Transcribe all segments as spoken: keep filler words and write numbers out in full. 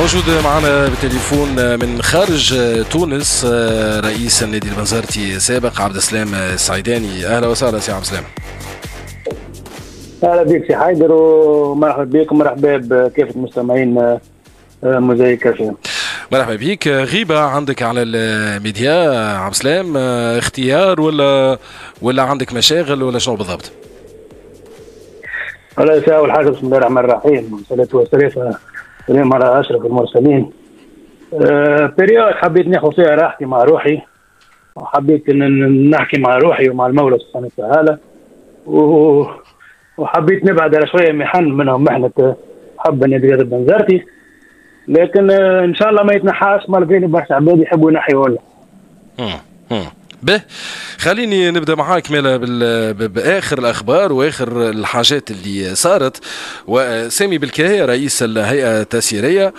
موجود معنا بالتليفون من خارج تونس رئيس النادي البنزرتي السابق عبد السلام السعيداني. اهلا وسهلا سي عبد السلام. اهلا بك سي حيدر ومرحبا بك ومرحبا بكافه مستمعين مزيكا فينا. مرحبا بيك. غيبة عندك على الميديا عبد السلام، اختيار ولا ولا عندك مشاغل ولا شنو بالضبط؟ الله يسهل الحاجة. بسم الله الرحمن الرحيم والصلاة والسلام سلام على أشرف المرسلين. أه بريود حبيت ناخذ فيها راحتي مع روحي، وحبيت إن نحكي مع روحي ومع المولى سبحانه وتعالى، وحبيت نبعد على شوية محن منهم محنة حب النادي الرياضي البنزرتي، لكن ان شاء الله ما يتنحاش مال بيني برشا عباد يحبوا ينحيوا لنا. امم به خليني نبدا معاك مالا باخر الاخبار واخر الحاجات اللي صارت. وسامي بالكاهي رئيس الهيئه التسييريه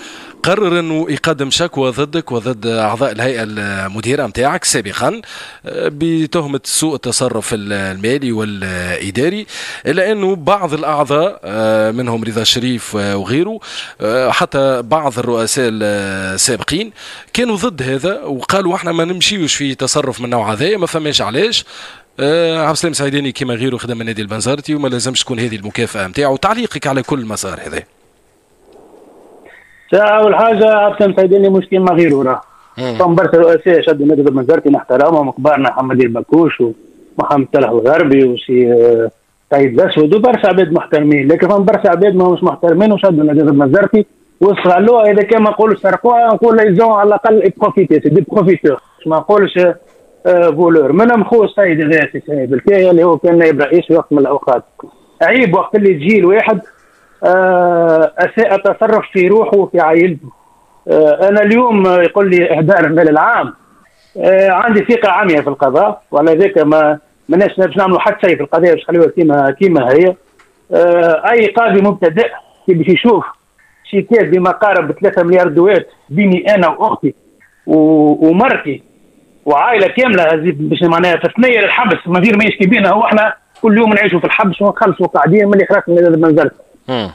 قرر انه يقدم شكوى ضدك وضد اعضاء الهيئه المديره نتاعك سابقا بتهمه سوء التصرف المالي والاداري، الا انه بعض الاعضاء منهم رضا شريف وغيره حتى بعض الرؤساء السابقين كانوا ضد هذا وقالوا احنا ما نمشيوش في تصرف من النوع هذا، ما فماش علاش. عبد السلام السعيداني كما غيره خدم النادي البنزرتي وما لازمش تكون هذه المكافاه نتاعو. تعليقك على كل مسار هذا؟ أول حاجة عبد السلام السعيداني مش كيما غيره، راه فما برشا رؤساء شدوا النادي البنزرتي نحترمهم كبارنا، محمد البكوش ومحمد طلح الغربي وسي سعيد الأسود وبرشا عباد محترمين، لكن فما برشا عباد ماهمش محترمين وشدوا النادي البنزرتي واستغلوها. إذا كان ما نقولوش سرقوها نقول إيزون على الأقل بروفيتي، سي دي بروفيتور، ما نقولش فولور. منهم خو السيد هذا سي سعيد الكاهي اللي هو كان نائب رئيس في وقت من الأوقات. عيب وقت اللي تجي الواحد أساء تصرف في روحه وفي عائلته. أنا اليوم يقول لي إهدار المال العام، عندي ثقة عمياء في القضاء، وعلى ذاك ما ماناش باش نعملوا حتى شيء في القضايا باش نخليوها كيما كيما هي. أي قاضي مبتدئ كي باش يشوف شيكات بما قارب ثلاثة مليار دوات بيني أنا وأختي ومرتي وعائلة كاملة باش معناها في ثنية للحبس من غير ما يشكي بينا، هو احنا كل يوم نعيشوا في الحبس ونخلصوا قاعدين من إخراج من المنزل.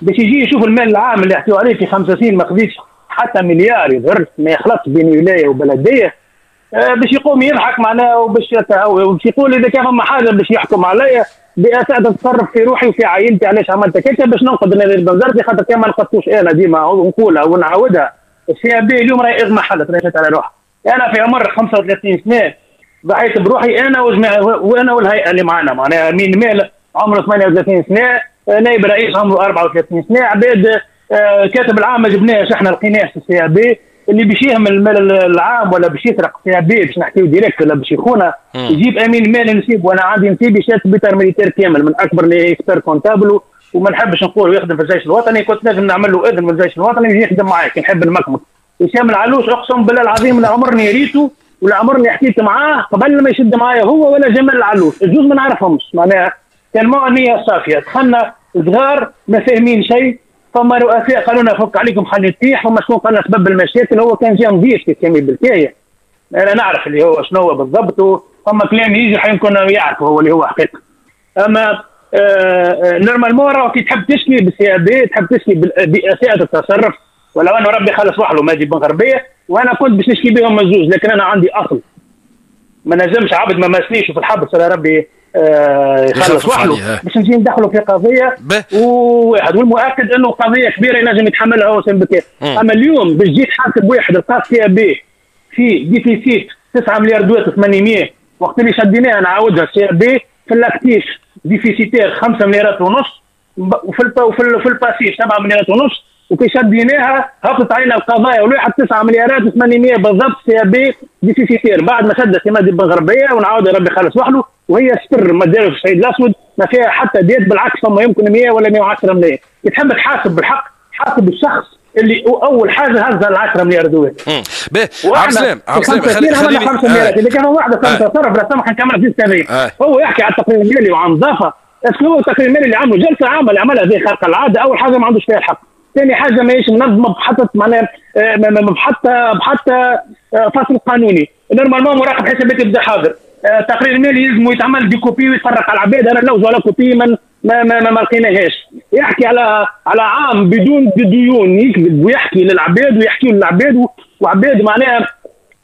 باش يجي يشوف المال العام اللي احتوى عليه في خمسة وستين ما خذيتش حتى مليار يظهر ما يخلطش بين ولايه وبلديه، باش يقوم يضحك معناه وباش وباش يقول اذا كان فما حاجه باش يحكم عليا باساءة تصرف في روحي وفي عائلتي علاش عملت هكا باش ننقد النادي البنزرتي، خاطر كان ما نقدتوش انا ديما نقولها ونعاودها. السي ام بي اليوم راهي ازمه حلت، راهي جات على روحها. انا في عمر خمسة وثلاثين سنه ضحيت بروحي انا وانا والهيئه اللي معنا، معناها مين مال عمره ثمانية وثلاثين سنه، نائب رئيس عمره أربعة وثلاثين سنه، عباد كاتب العام ما جبناهش احنا لقيناهش في السي بي. اللي باش يهم المال العام ولا باش يسرق السي بي باش نحكيو ديريكت ولا باش يخونه يجيب امين مال نسيب، وانا عندي نسيبي شات بيتر ميليتير كامل من اكبر ليكسبير كونتابل، وما نحبش نقول يخدم في الجيش الوطني، كنت لازم نعمل له اذن من الجيش الوطني يجي يخدم معاك. نحب المكمك هشام العلوش، اقسم بالله العظيم لا عمرني ريته ولا عمرني حكيت معاه قبل ما يشد معايا هو ولا جمال العلوش، الجوز ما نعرفهمش معناها كلمة نية صافية. دخلنا صغار ما فاهمين شيء، فما رؤساء قالوا لنا فك عليكم خلي تطيح، فما شكون قال لنا سبب المشاكل، هو كان جا نظيف في سامي بالكاية. أنا نعرف اللي هو شنو هو بالضبط، فما كلام يجي حيكون يعرفه هو اللي هو حقيقة. أما نورمالمون راهو كي تحب تشكي بالسيادات تحب تشكي بأساءة التصرف، ولو أنه ربي خلص وحله مادي بنغربية، وأنا كنت باش نشكي بهم مزوز، لكن أنا عندي أصل ما نجمش عبد ما ماسنيش وفي الحبس ولا ربي آه يخلص وحده باش نجي ندخلوا في قضيه وواحد، والمؤكد انه قضيه كبيره ينجم يتحملها هو سمبكي. اما اليوم باش تجي تحاسب واحد لقى سي بي في ديفيسيت تسعة مليار دوات ثمانمية وقت اللي شديناها نعاودها سي بي في اللاكتيف ديفيسيتير خمسة مليارات ونص وفي وفي الباسيف سبعة مليارات ونص، وكي شديناها هبطت علينا القضايا والواحد تسعة مليارات وثمانمية بالضبط سي بي ديفيسيتير بعد ما شدت سمادي بنغربيه ونعاودها ربي خلص وحده، وهي ستر ما داروا في الصعيد الاسود ما فيها حتى ديت، بالعكس فما يمكن مية ولا مية وعشرة مليون. تحب تحاسب بالحق حاسب الشخص اللي اول حاجه هز ال عشرة مليار دوله. باهي عبد السلام عبد السلام خلينا خلينا خمسة مليارات اللي كانوا واحده كان تصرف لا سمح نكمل في السبعين. هو يحكي على التقرير المالي وعن نظافه، اسكو هو التقرير المالي اللي عمله جلسه عامه اللي عملها زي خارق العاده، اول حاجه ما عندوش فيها الحق، ثاني حاجه ماهيش منظمه بحتى معناها بحتى بحتى فصل قانوني. نورمالمون مراقب حسابات يبدا حاضر، تقرير مالي يلزم يتعمل بكوبي ويتفرق على العباد، انا نوزع على كوبي من ما ما ما لقيناهاش. يحكي على على عام بدون ديون، يكذب ويحكي للعباد ويحكيوا للعباد، وعباد معناها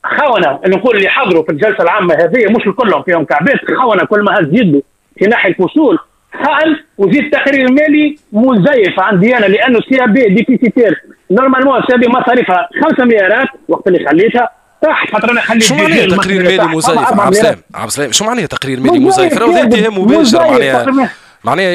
خونه اللي نقول اللي حضروا في الجلسه العامه هذه، مش الكل فيهم كعباد خونه، كل ما هز يده في ناحيه الفصول خائن. وزيد التقرير المالي مزيف عندي انا، لانه سي بي ديفيسيتير نورمالمون، سي بي مصاريفها خمسة مليارات وقت اللي خليتها تحت، خاطر انا خليت. شو معناها تقرير مالي مزيف عبد السلام؟ عبد السلام شو معناها تقرير مالي مزيف؟ راهو اتهام مباشر، معناها معناها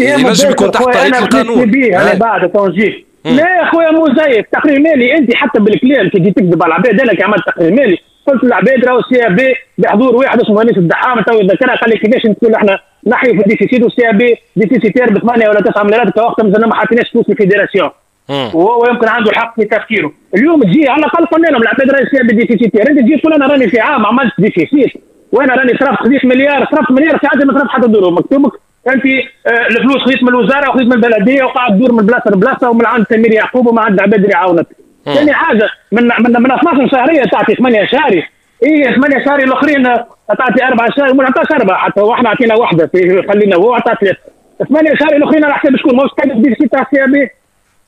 ينجم يكون تحت طريق القانون انا بعد تنجيك. لا يا خويا مزيف تقرير مالي، انت حتى بالكلام كي تكذب على العباد. انا كي عملت تقرير مالي قلت للعباد راهو السي ا بي بحضور واحد اسمه هاني الدحام تو ذكرها، قال لي كيفاش نقول احنا نحيوا في الديفيسيت والسي ا بي ديفيسيتير ب ثمانية ولا تسعة مليارات كوقت مازلنا ما حطيناش فلوس الفيدراسيون، وهو يمكن عنده الحق في تفكيره. اليوم تجي على الاقل قلنا لهم العباد راهي السي ا بي ديفيسيتير، انت تجي تقول انا راني في عام عملت ديفيسيت وانا راني صرفت خديت مليار، صرفت مليار ساعات ما صرفت حتى دور مكتوبك انت آه الفلوس خديت من الوزاره وخديت من البلديه وقاعد تدور من بلاصه لبلاصه ومن عند تامير يعقوب ومن عند العباد اللي عاونت. ثاني حاجه من من من اثناعش شهرية تعطي ثمانية شهري، ايه ثمانية شهري الاخرين تعطي أربعة شهري، ما نعطاش أربعة حتى، واحنا عطينا واحده في خلينا هو عطى ثلاثه، ثمانية شهري الاخرين على حساب شكون؟ ماهوش كان ديفيسيت تاع سي بي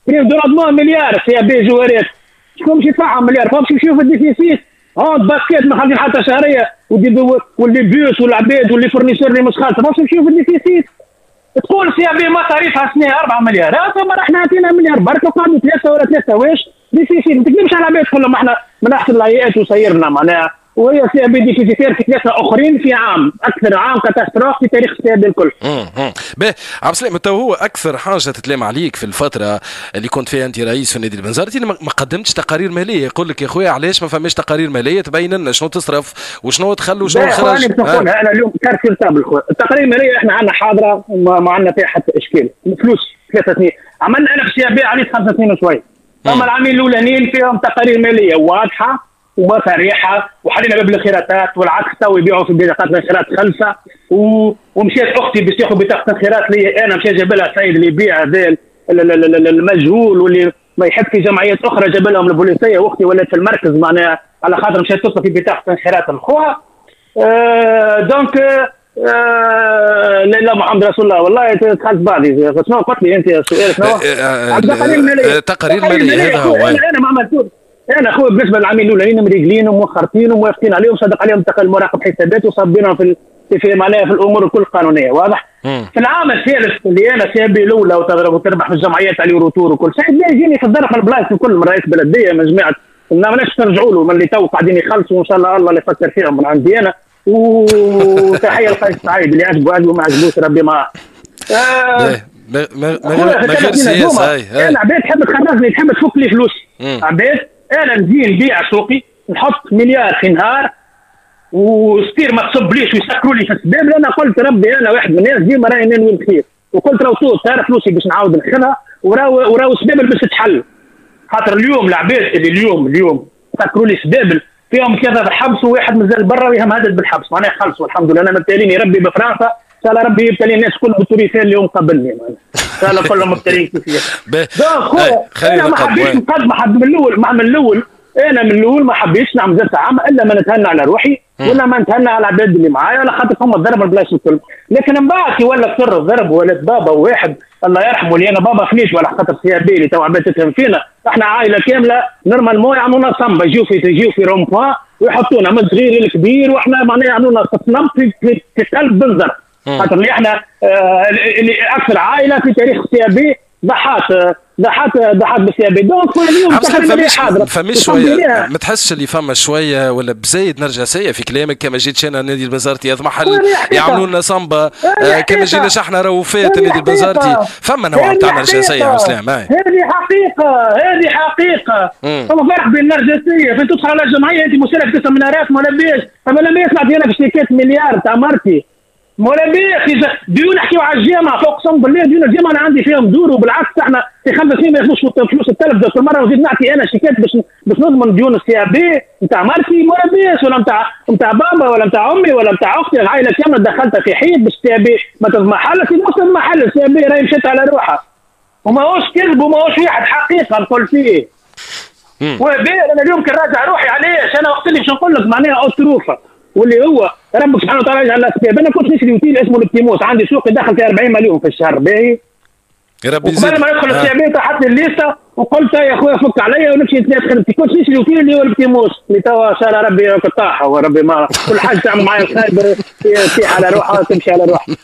كريم دورادمون مليار سي بي جوارات، شكون باش يدفعهم مليار؟ فهمش يمشيو في الديفيسيت هون باسكيت ما خالدين حتى شهريه، واللي بيوت والعباد واللي فرنيسور اللي مش خالص فهمش يمشيو في الديفيسيت. تقول سي بي مصاريفها سنه أربعة مليار، ثم احنا عطينا مليار برك وقعدوا ثلاثه ولا ثلاثه واش ديفيسيت. ما تكذبش على العباد تقول لهم احنا من احسن الهيئات وسيرنا معناها، وهي سي بي ديفيسيتير في ثلاثه اخرين في عام، اكثر عام كاتاستروف في تاريخ السي بي الكل. اها باهي عبد السلام، تو هو اكثر حاجه تتلام عليك في الفتره اللي كنت فيها انت رئيس في النادي البنزرتي ما قدمتش تقارير ماليه، يقول لك يا خويا علاش ما فماش تقارير ماليه تبين لنا شنو تصرف وشنو تخلو وشنو خرج؟ انا انا اليوم كارتيرتابل خويا، التقارير الماليه احنا عندنا حاضره ما عندنا فيها حتى اشكال، الفلوس ثلاثه سنين عملنا انا في السي بي عليه خمسه سنين وشويه، اما العامين الاولانيين فيهم تقارير ماليه واضحه وصريحه وحلينا باب الخيراتات والعكس تو يبيعوا في بطاقات الخيرات خلفه و... ومشيت اختي باش تاخذ بطاقه الخيرات لي انا، مشى جاب لها السيد اللي يبيع هذا المجهول واللي ما يحب في جمعيات اخرى، جاب لهم البوليسيه واختي ولات في المركز معناها على خاطر مشات تصرف في بطاقه الخيرات لخوها. أه دونك آه لا لا محمد رسول الله والله دخلت بعضي، شنو قلت لي انت سؤالك شنو؟ تقارير ماليه هذا هو. انا ما عملتوش انا خويا بالنسبه للعامين الاولانيين مريقلينهم ومخرطينهم وموافقين عليهم، صدق عليهم مراقب حسابات وصبينهم في في معناها في الامور الكل قانونيه واضح. في العام الثالث اللي انا سي بي الاولى وتضرب وتربح في الجمعيات علي وروتور وكل شيء، لا يجيني في الضرب البلايص الكل من رئيس بلديه من جماعه ما لناش نرجعوا له، من اللي تو قاعدين يخلصوا وان شاء الله الله اللي يفكر فيهم من عندي انا. وتحيه لقيس سعيد اللي عجبه عجبه ما عجبوش ربي معاه. آه ما ما غير سياسه هاي. انا عباد تحب تخرجني تحب تفك لي فلوسي، عباد انا نزيد نبيع سوقي نحط مليار في نهار وستير ما تصبليش ويسكروا لي في السباب، لان قلت ربي انا واحد من الناس ديما راني ننوي الخير، وقلت راهو صوت ترى فلوسي باش نعاود ناخذها وراهو وراهو السباب باش تتحل. خاطر اليوم العباد اللي اليوم اليوم سكروا لي سباب فيهم ثلاثه في الحبس وواحد مازال برا ويهمهدد بالحبس، معناها خلصوا الحمد لله. انا مبتاليني ربي بفرنسا ان شاء الله، ربي يبتلي الناس كل بالتوريفان اللي هم قبلني ان شاء الله كلهم مبتلين كيفية. دونك خويا انا ما حبيتش نقدم حد من الاول، مع من الاول انا من الاول ما حبيتش نعمل زلت عامه الا ما نتهنى على روحي ولا ما نتهنى على العباد اللي معايا، ولا خاطر فما الضرب البلايص الكل. لكن من بعد كي ولا كثر الضرب ولات بابا واحد الله يرحمه، لان بابا خليش ولا خاطر سي بي اللي تو عباد تفهم فينا، احنا عائله كامله نورمالمون يعملونا صنبه، يجيو في يجيو في رون بوان ويحطونا من الصغير للكبير، واحنا معناها يعملونا صنب في في قلب بنزرت، خاطر اللي احنا آه اللي اكثر عائله في تاريخ السي بي ضحات ضحات ضحات بالسي بي. دونك اليوم ما فماش شويه، ما تحسش اللي فما شويه ولا بزايد نرجع سيء في كلامك؟ كما جيتش انا النادي البنزرتي هذا محل يعملوا لنا صنبه، كما جينا شحنه راه وفات النادي البنزرتي، فما نوع تاع نرجسيه يا اسلام. هذه حقيقه هذه حقيقه، فما فرق بين النرجسيه فين تدخل على الجمعيه انت مشارك تسع مليارات ما لباش، فما لما يسمع ديالك شيكات مليار تاع مرتي مولا بيه ديون، نحكيو على الجامعه فوق قسم بالله ديون الجامعه انا عندي فيهم دور، وبالعكس احنا في خمس سنين ما ياخذوش فلوس التلف كل مره، وزيد نعطي انا شيكات باش باش نضمن ديون السي بي نتاع مرتي مولا بيه ولا نتاع نتاع بابا ولا نتاع امي ولا نتاع اختي، العائله كامله دخلتها في حيط باش السي بي ما تضمحلش، في نص المحل السي بي راهي مشات على روحها وماهوش كذب وماهوش واحد حقيقه نقول فيه. وبيه انا اليوم كي نراجع روحي علاش انا وقت اللي باش نقول لك معناها اتروفه واللي هو رب سبحانه وتعالى يجعل اسباب. انا كنت نشري وتيل اسمه الكتيموس، عندي سوقي دخل في أربعين مليون في الشهر باهي. يا رب يزيد. قبل ما يدخل السعبيه حط لي الليسته وقلت يا اخويا فك عليا ونمشي ندخل كنت نشري وتيل اللي هو الكتيموس اللي توا شال ربي قطاعها وربي ما كل حاجه تعمل معايا خايب تسيح على روحها وتمشي على روحها.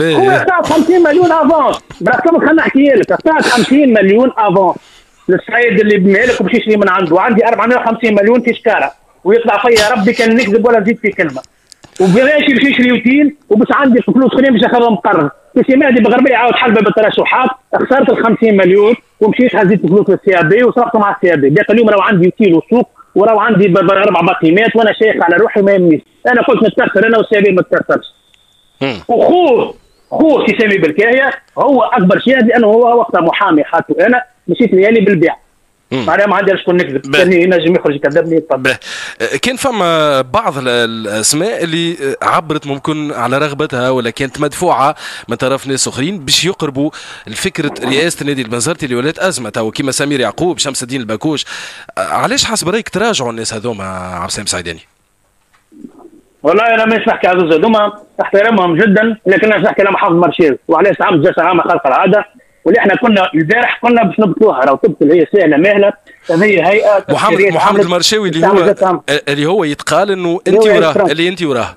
هو قطعت خمسين مليون افونس برقم خليني نحكي لك، قطعت خمسين مليون افونس للسعيد اللي بمالك وباش يشري من عنده، وعندي أربعمائة وخمسين مليون في شكاره ويطلع فيا ربي كان نكذب ولا نزيد في كلمه. وبغاش باش يشري وتيل وبس عندي فلوس خليني باش ناخذهم قرض. سي مهدي بغربي عاود حلبه بالترشحات، خسرت ال خمسين مليون ومشيت هزيت فلوس للسي ا بي وصرفت مع السي ا بي، باقي اليوم راهو عندي وتيل وسوق وراهو عندي اربع باقيمات وانا شايخ على روحي ما يهمنيش، انا قلت نتكسر انا والسي ا بي ما تكسرش. وخوه خوه سي سامي بالكاهيه هو اكبر شاهد لانه هو وقتها محامي حاطه انا مشيت ليالي بالبيع. معناها ما عندي شكون نكذب، كان ينجم يخرج يكذبني يطبل. كان فما بعض الاسماء اللي عبرت ممكن على رغبتها ولا كانت مدفوعه من طرف ناس اخرين باش يقربوا لفكره رئاسه النادي البنزرتي اللي ولات ازمه تو كيما سمير يعقوب، شمس الدين البكوش. علاش حسب رايك تراجعوا الناس هذوما عبد السلام السعيداني؟ والله انا مانيش نحكي على زوز هذوما، احترمهم جدا، لكن انا نحكي على محمد المرشاوي وعلى عام جلسه عامه خلق العاده واللي احنا كنا البارح كنا باش نبطلوها راهو تبطل هي سهله مهله هذه هيئه. محمد محمد المرشاوي اللي هو اللي هو يتقال انه انت وراه اللي انت وراه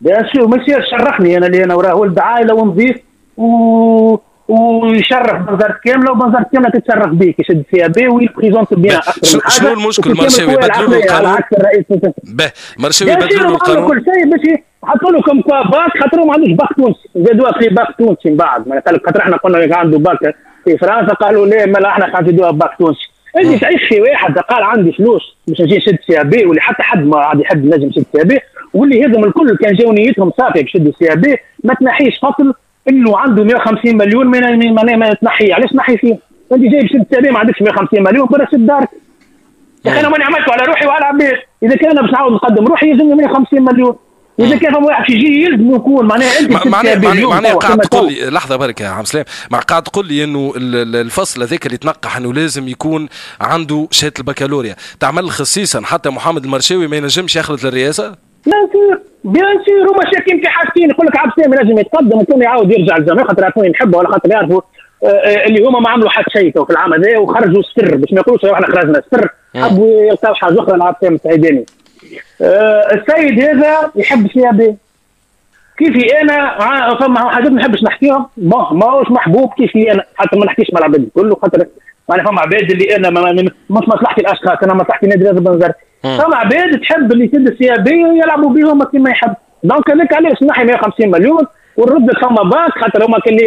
بيان سور ما يصير شرفني انا اللي انا وراه ولد عائله ونظيف و... ويشرف بنزرت كامله وبنزرت كامله تتشرف بيك يشد فيها بي ويبريزونت بيان اكثر من حاجه. شنو المشكل المرشاوي يبدلوا له القانون؟ باه المرشاوي يبدلوا له القانون كل شيء باش حطوا له كم باك خاطرهم ما عندوش باك تونسي، زادوها في باك تونسي من بعد، خاطر احنا قلنا عنده باك في فرنسا قالوا لا ما احنا خاطر باك تونسي. انت تعيش في واحد قال عندي فلوس باش نجي نشد سي بي واللي حتى حد ما عاد يحب نجم نشد سي بي واللي هذم الكل كان جاو نيتهم صافيه باش يشدوا سي بي ما تنحيش فصل انه عنده مائة وخمسين مليون ما ما تنحي، علاش تنحي فيه؟ انت جاي باش تشد سي بي ما عندكش مائة وخمسين مليون برا شد دارك. يا اخي انا ماني عملته على روحي وعلى عباد، اذا كان انا باش نعاود نقدم روحي يلزمني مائة وخمسين مليون. إذا كان فما واحد يجي يلزم يكون معناها أنت معناها معناها قاعد تقول لي لحظة برك يا عم سلام، قاعد تقول لي أنه الفصل هذاك اللي تنقح أنه لازم يكون عنده شهادة البكالوريا، تعمل خصيصا حتى محمد المرشاوي ما ينجمش يخلط للرئاسة؟ بيان سور بيان سور هما شاكين في حاجتين، يقول لك عبد السلام ينجم يتقدم وكون يعاود يرجع للجماهير خاطر يعرفوني نحبه ولا خاطر يعرفوا اللي هما ما عملوا حتى شيء في العام هذا وخرجوا سر باش ما يقولوش احنا خرجنا سر، حبوا يلقاو حاجة أخرى لعبد السلام السعيداني. أه السيد هذا يحب سي بي كيفي انا، فما حاجات ما نحبش نحكيهم ماهوش محبوب كيفي انا، حتى ما نحكيش مع العباد الكل خاطر معناها فما عباد اللي انا مش مصلحتي الاشخاص، انا مصلحتي نادي الرياضي البنزرتي. فما عباد تحب اللي يسد السي بي يلعبوا بيهم كيما يحب، دونك هذاك علاش نحي مائة وخمسين مليون ونرد لك فما باك خاطر هما كان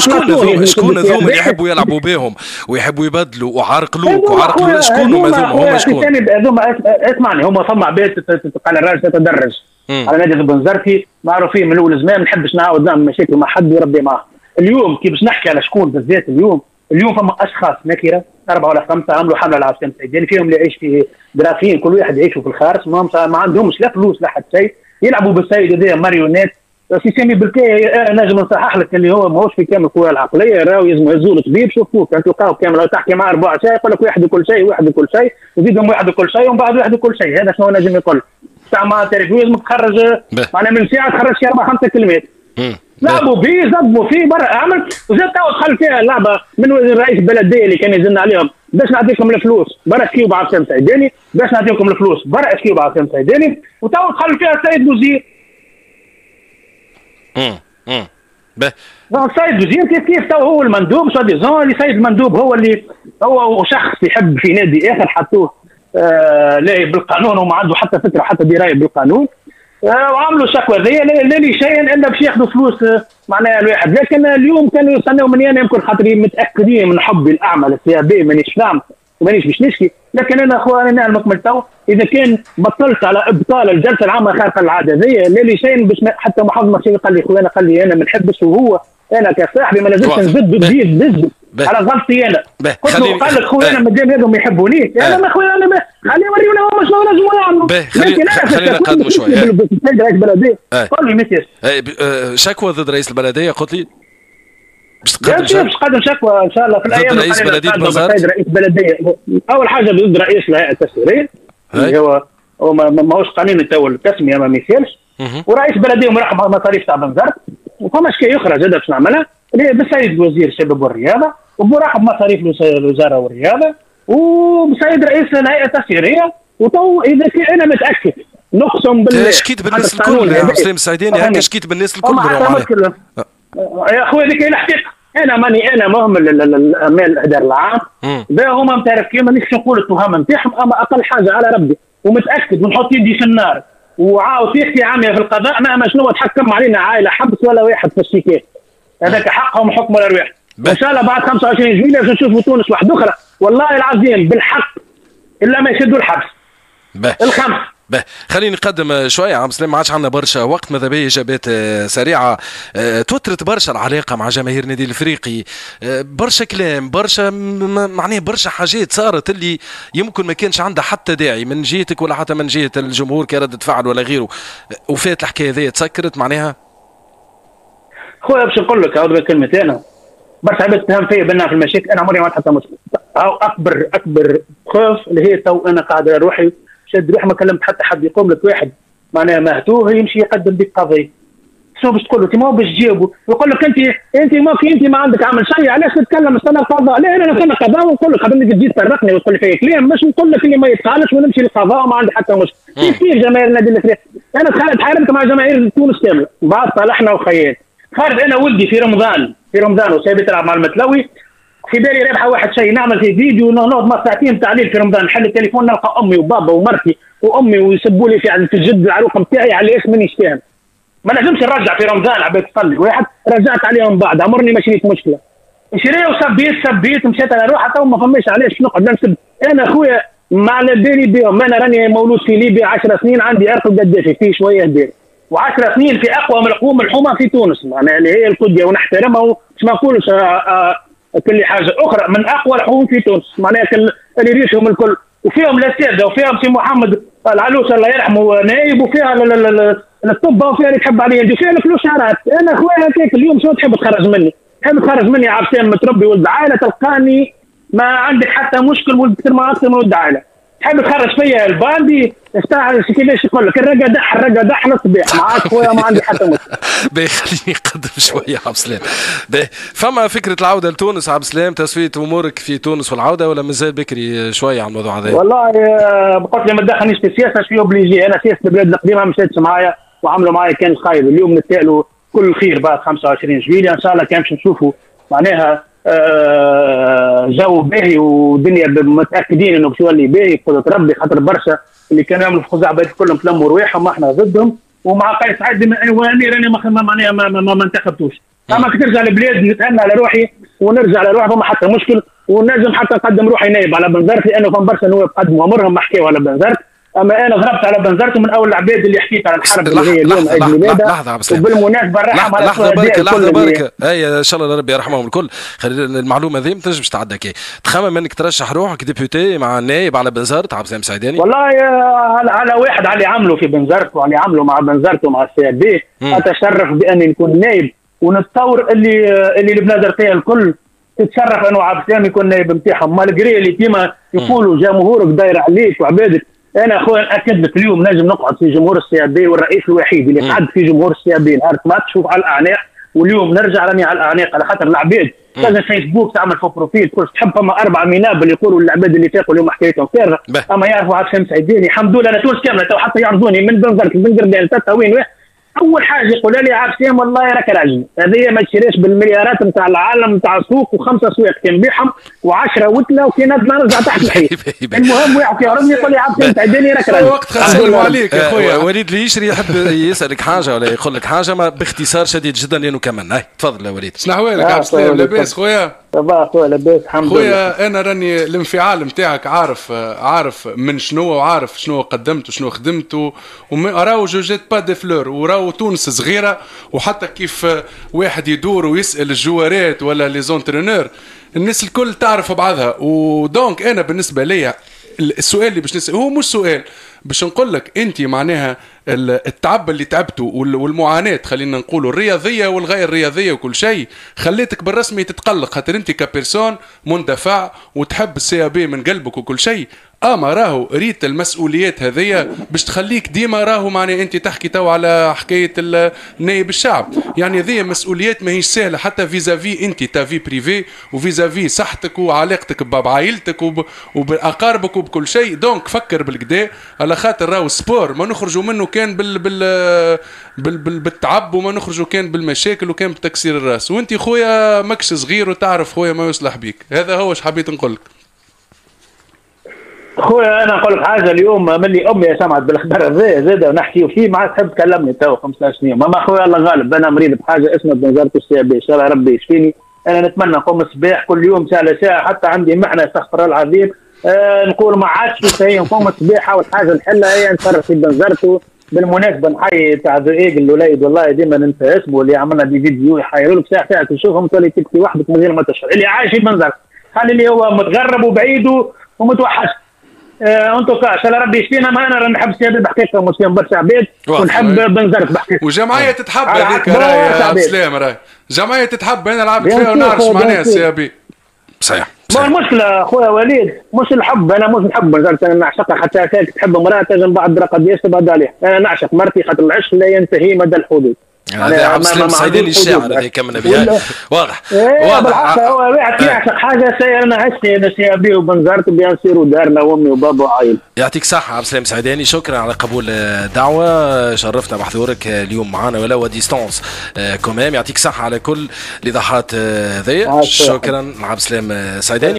شكون شكون هذوما اللي يحبوا يلعبوا بهم ويحبوا يبدلوا وعرقلوك وعرقلوا شكون هذوما هذوما شكون؟ هذوما اسمعني هما فما عباد على الراجل تتدرج على نادي البنزرتي معروفين من اول زمان ما نحبش نعاود نعمل مشاكل مع حد وربي معاه. اليوم كي باش نحكي على شكون بالذات اليوم اليوم فما اشخاص نكره اربعه ولا خمسه عملوا حمله على عبد السلام السعيداني، فيهم اللي يعيش في درافين كل واحد يعيشوا في الخارج ما عندهمش لا فلوس لا حتى شيء، يلعبوا بالسيد هذا ماريونات. سي سامي بالكاهي نجم نصحح لك اللي هو ماهوش في كامل القوى العقليه، راهو يلزم يهزوا طبيب شوفوه كان تلقاو كامل تحكي مع اربع شيء يقول لك واحد وكل شيء واحد وكل شيء وزيدهم واحد وكل شيء ومن بعد واحد وكل شيء. هذا شنو نجم يقول ساعه ما تريفوزم تخرج معناها من ساعه تخرج شي اربع خمسه كلمات لعبوا فيه زبوا فيه برا عملت وزاد تو دخل فيها اللعبه من رئيس البلديه اللي كان يزن عليهم باش نعطيكم الفلوس برا اسكيو بعبد السلام السعيداني باش نعطيكم الفلوس برا اسكيو بعبد السلام السعيداني وتو دخل فيها السيد وزير. امم امم باهي السيد وزير كيف كيف تو هو المندوب سوا ديزون اللي سيد المندوب هو اللي هو شخص يحب في نادي اخر حطوه آه لاعب بالقانون وما عنده حتى فكره حتى درايه بالقانون آه وعملوا شكوى ذي لا لي شيء الا باش ياخذوا فلوس آه معناها الواحد. لكن اليوم كانوا يستناو مني انا يمكن خاطري متاكدين من حبي الاعمى للسي بي مانيش فاهم ومانيش باش نشكي، لكن انا اخواني نعلمك من تو اذا كان بطلت على ابطال الجلسه العامه خارقه العاده ذي لي شيء باش حتى محافظ مرشيد قال لي خويا قال لي انا ما نحبش وهو انا كصاحبي ما لازمش نزد نزيد نزد على غلطتي انا قلت له قال لك خويا انا مادام هذو ما يحبونيش انا ما خويا انا خليه يوريونا هما شنو لازم نعملوا. لكن انا خلينا نقدموا شويه رئيس البلديه قال لي مثل شكوى ضد رئيس البلديه قلت لي باش تقدم شكوى ان شاء الله في الايام رئيس بلديه رئيس بلديه اول حاجه ضد رئيس الهيئه التسويقيه اللي هو هو ماهوش قانوني تو التسميه ما ميسالش، ورئيس بلديه مراقب على المصاريف تاع بنزرت، وفماش كي يخرج هذا باش نعملها بالسيد وزير الشباب والرياضه، ومراقب مصاريف الوزاره والرياضه، وبسيد رئيس الهيئه التسييريه، وتو اذا كي انا متاكد نقسم بالله شكيت بالناس الكل يا عبد السلام السعيداني، هكا شكيت بالناس الكل يا خويا. هذيك هي الحقيقه، انا ماني انا مهمل الاعمال الاداره العام، هما متركين مانيش نقول التهم نتاعهم، اما اقل حاجه على ربي ومتاكد ونحط يدي في النار وعاود يحكي عاميه في القضاء مهما شنو تحكم علينا عائله حبس ولا واحد في الشيكات، هذاك حقهم حكم الارواح. ان شاء الله بعد خمسة وعشرين جويليه باش نشوفوا تونس واحده اخرى والله العظيم بالحق، الا ما يشدوا الحبس الخمس. باه خليني نقدم شويه عم سلام، ما عادش عندنا برشا وقت، ماذا بيا اجابات سريعه. توترت برشا العلاقه مع جماهير النادي الافريقي، برشا كلام، برشا معناه برشا حاجات صارت اللي يمكن ما كانش عندها حتى داعي من جهتك ولا حتى من جهه الجمهور كردة فعل ولا غيره، وفات الحكايه هذه تسكرت معناها. خويا باش نقول لك عاود كلمه، انا برشا عباد تهم فيا بان في المشاكل، انا عمري ما عملت حتى مشكل، او اكبر اكبر خوف اللي هي تو انا قاعد روحي شد روحي، ما كلمت حتى حد يقوم لك واحد معناها مهتوه يمشي يقدم بك قضيه. شنو باش تقول له؟ انت ما باش تجاوبه، يقول لك انت انت ما انت ما عندك عمل شيء، علاش تتكلم استنى القضاء؟ لا انا نستنى القضاء ونقول لك، قبل ما تجي تفرقني وتقول لي فيا كلام، مش نقول لك اللي ما يتقالش ونمشي للقضاء وما عندي حتى مشكل. كيف كيف جماهير النادي الافريقي؟ انا تخيل تحاربت مع جماهير تونس كامله، بعد صالحنا وخيال. خارج انا ولدي في رمضان في رمضان وسايبه تلعب مع المتلوي، في بالي رابحه واحد شيء، نعمل في فيديو ونقعد مع ساعتين تعليل في رمضان، نحل التليفون نلقى امي وبابا ومرتي وامي ويسبوا لي في الجد العروق نتاعي على ايش مانيش فاهم. ما نجمش نرجع في رمضان عباد تصلي واحد، رجعت عليهم بعد عمرني ما شريت مشكله. شريه وسبيت سبيت مشيت انا روحي تو ما فماش علاش نقعد نسب. انا خويا على بالي بهم، انا راني مولود في ليبيا عشر سنين، عندي عرق القدافي فيه شويه هدايا، وعشر سنين في اقوى ملحوم الحومه في تونس معناها اللي هي القديه، ونحترمها ومش ما نقولش كل حاجه اخرى، من اقوى الحوم في تونس معناها اللي ريشهم الكل، وفيهم الساده وفيهم سي محمد العلوش الله يرحمه نايب، وفيها الطب وفيها اللي تحب عليه وفيها الفلوس شعرات. انا خويا هكاك اليوم شنو تحب تخرج مني؟ تحب تخرج مني عبسان متربي ولد عائله تلقاني ما عندك حتى مشكل ولد كثير ما اكثر من ولد عائله، تحب تخرج فيا الباندي تاع كيفاش يقول لك الرقه دح الرقه دح الصباح معاك خويا ما عندي حتى مشكل. باهي خليني نقدم شويه عبد السلام، باهي فما فكره العوده لتونس عبد السلام، تسويه امورك في تونس والعوده ولا مازال بكري شويه على الموضوع هذا؟ والله قلت لي ما تدخلنيش في السياسه شويه اوبليجي، انا سياسه البلاد القديمه ما مشاتش معايا وعملوا معايا كان خايب. اليوم نتسالوا كل خير بعد خمسة وعشرين جويليه ان شاء الله كان باش نشوفوا معناها آه جو باهي ودنيا متاكدين انه باش يولي باهي بقدره ربي، خاطر برشا اللي كانوا يعملوا في خوزة عباد كلهم تلموا رواحهم احنا ضدهم، ومع قيس سعيد واني راني معناها ما, ما, ما, ما انتخبتوش. اما كي ترجع للبلاد نتأنى على روحي ونرجع على روحي فما حتى مشكل، ونجم حتى نقدم روحي نايب على بنزرت لانه فما برشا نواب قدموا عمرهم ما حكاوا على بنزرت، اما انا ضربت على بنزرت ومن اول العباد اللي حكيت على الحرب اللي هي اليوم اجل ميلادها، وبالمناسبه نرحم على لحظه بركه لحظه بركه اي ان شاء الله ربي يرحمهم الكل. خلي المعلومه هذه ما تنجمش تعدى كي تخمم انك ترشح روحك ديبيوتي مع نائب على بنزرت عبد السلام السعيداني. والله على واحد على عمله في بنزرت وعلى عمله مع بنزرت ومع السي ال بي، اتشرف باني نكون نائب، ونتصور اللي اللي البلاد فيها الكل تتشرف انه عبد السلام يكون نائب نتاعهم، مالجري اللي ديما يقولوا جمهورك داير عليك وعبادك. انا اخويا ناكد لك اليوم نجم نقعد في جمهور السي بي، والرئيس الوحيد اللي قعد في جمهور السي بي نهار ماتش على الاعناق، واليوم نرجع راني على الاعناق على خاطر العباد تنجم فيسبوك تعمل في بروفيل كل تحب، فما اربع منابل يقولوا للعباد اللي فاقوا اليوم حكايتهم فارغه، اما يعرفوا عبد السلام السعيداني الحمد لله. انا تونس كامله تو حتى يعرضوني من بنزرت من قردان حتى وين واحد، اول حاجه يقولوا لي عبد السلام والله راك راجل، هذه ما تشريش بالمليارات نتاع العالم نتاع السوق، وخمسه سواق كان بيعهم وعشرة وتله وكي نرجع تحت الحيط. المهم واحد يهربني يقول لي عبد السلام تعديني راك راجل. وقت خسروا عليك يا خويا. وليد اللي يشري يحب يسالك حاجه ولا يقول لك حاجه ما باختصار شديد جدا لانه كملنا. تفضل يا وليد. شنو احوالك عبد السلام؟ لاباس خويا؟ صباح خويا لاباس الحمد لله. خويا انا راني الانفعال نتاعك عارف عارف من شنو، وعارف شنو قدمت وشنو خدمت، وراو جوجيت با دي فلور، وراو تونس صغيره، وحتى كيف واحد يدور ويسال الجوارات ولا لي زونترينور الناس الكل تعرف بعضها. ودونك انا بالنسبه ليا السؤال اللي باش نسال هو مش سؤال، باش نقول لك انت معناها التعب اللي تعبته والمعاناه خلينا نقولوا الرياضيه والغير الرياضيه وكل شيء خليتك بالرسمي تتقلق، خاطر انت كبيرسون مندفع وتحب السي بي من قلبك وكل شيء، اما راهو ريت المسؤوليات هذيا باش تخليك ديما راهو معناها انت تحكي تو على حكايه نائب الشعب، يعني هذيا مسؤوليات ماهيش سهله حتى فيزافي انت تافي بريفي وفيزافي صحتك وعلاقتك بعائلتك وب... وباقاربك وبكل شيء، دونك فكر بالكدا على خاطر راهو سبور ما نخرجوا منه كان بال... بال... بال... بال... بالتعب وما نخرجوا كان بالمشاكل وكان بتكسير الراس، وانت خويا ماكش صغير وتعرف خويا ما يصلح بيك، هذا هو اش حبيت نقول لك. خويا انا نقول لك حاجه، اليوم ملي امي سمعت بالخبر هذا زاد ونحكيو فيه ما عاد تحب تكلمني تو خمسة عشر سنين، ماما خويا الله غالب انا مريض بحاجه اسمها بنزرتي الشعبيه، ان شاء الله ربي يشفيني، انا نتمنى نقوم الصباح كل يوم ساعه لساعه حتى عندي محنه استغفر الله العظيم، آه نقول ما عادش صحيح نقوم الصباح اول حاجه نحلها هي نتصرف في بنزرتو. بالمناسبه نحيي تاع ذا ايجل وليد والله ديما ننسى اسمه اللي عملنا دي فيديو يحيروا لك ساعه ساعه تشوفهم تولي تبكي وحدك من غير ما تشعر، اللي عايش في بنزرتو خلي اللي هو متغرب وبعيد ومتوحش. انتو كاع ان شاء الله ربي يشفينا، ما انا نحب الشباب بحقيقه ومسلم برشا عباد ونحب بنزرت بحقيقه وجمعيه تتحب هذيك راهي عبد السلام راهي جمعيه تتحب انا لعبت فيها ونعرفش معناها السيابي صحيح. ما المشكله اخويا وليد مش الحب، انا مش نحب بنزرت انا نعشقها، حتى هكاك تحب امراه تنجم بعد قداش تبعد عليها، انا نعشق مرتي خاطر العشق لا ينتهي مدى الحدود. هذا عبد السلام السعيداني الشاعر هذا كملنا بها واضح واضح هو واحد يعشق حاجه سي انا عشت انا شيابي وبنزرت بها نصيروا دارنا وامي وبابا وعائلتي. يعطيك الصحه عبد السلام السعيداني، شكرا على قبول الدعوه، شرفتنا بحضورك اليوم معنا ولو ديستانس كومام، يعطيك الصحه على كل الايضاحات هذيا، شكرا عبد السلام السعيداني.